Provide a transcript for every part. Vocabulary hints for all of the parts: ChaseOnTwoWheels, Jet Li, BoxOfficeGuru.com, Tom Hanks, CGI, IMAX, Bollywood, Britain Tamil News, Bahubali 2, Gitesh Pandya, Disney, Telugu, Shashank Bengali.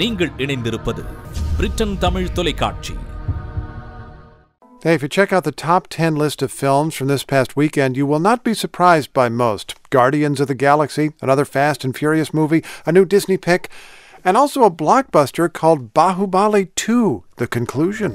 நீங்கள் இணைந்திருப்பது பிரிட்டன் தமிழ் தொலைக்காட்சி. Hey, if you check out the top 10 list of films from this past weekend, you will not be surprised by most. Guardians of the Galaxy, another Fast and Furious movie, a new Disney pick, and also a blockbuster called Bahubali 2, The Conclusion.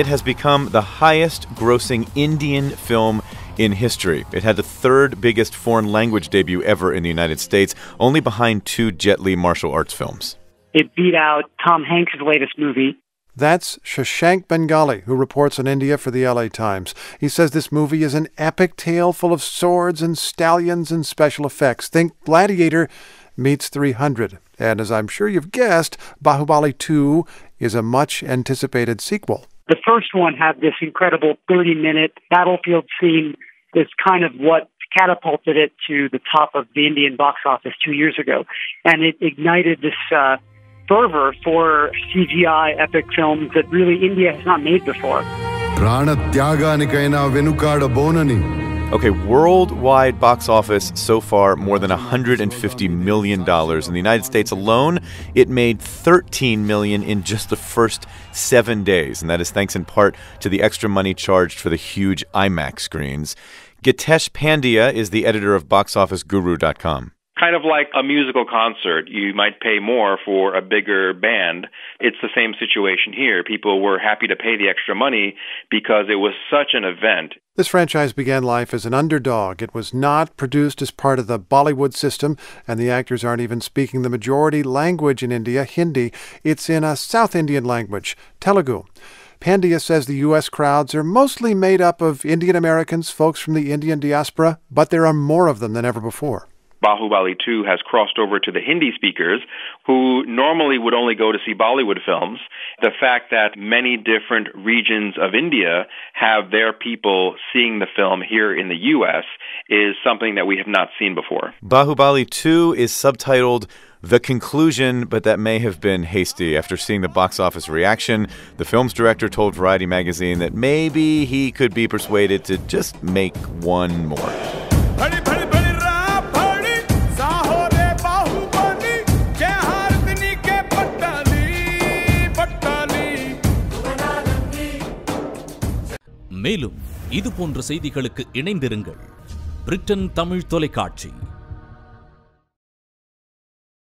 It has become the highest-grossing Indian film in history. It had the third biggest foreign language debut ever in the United States, only behind two Jet Li martial arts films. It beat out Tom Hanks' latest movie. That's Shashank Bengali, who reports on India for the LA Times. He says this movie is an epic tale full of swords and stallions and special effects. Think Gladiator meets 300. And as I'm sure you've guessed, Bahubali 2 is a much-anticipated sequel. The first one had this incredible 30-minute battlefield scene that's kind of what catapulted it to the top of the Indian box office 2 years ago. And it ignited this fervor for CGI epic films that really India has not made before. Okay, worldwide box office so far, more than $150 million. In the United States alone, it made $13 million in just the first 7 days, and that is thanks in part to the extra money charged for the huge IMAX screens. Gitesh Pandya is the editor of BoxOfficeGuru.com. Kind of like a musical concert. You might pay more for a bigger band. It's the same situation here. People were happy to pay the extra money because it was such an event. This franchise began life as an underdog. It was not produced as part of the Bollywood system, and the actors aren't even speaking the majority language in India, Hindi. It's in a South Indian language, Telugu. Pandya says the U.S. crowds are mostly made up of Indian Americans, folks from the Indian diaspora, but there are more of them than ever before. Bahubali 2 has crossed over to the Hindi speakers who normally would only go to see Bollywood films. The fact that many different regions of India have their people seeing the film here in the U.S. is something that we have not seen before. Bahubali 2 is subtitled The Conclusion, but that may have been hasty. After seeing the box office reaction, the film's director told Variety magazine that maybe he could be persuaded to just make one more. மேலும் இது போன்ற செய்திகளுக்கு இணைந்திருங்கள் Britain Tamil தொலைக்காட்சி.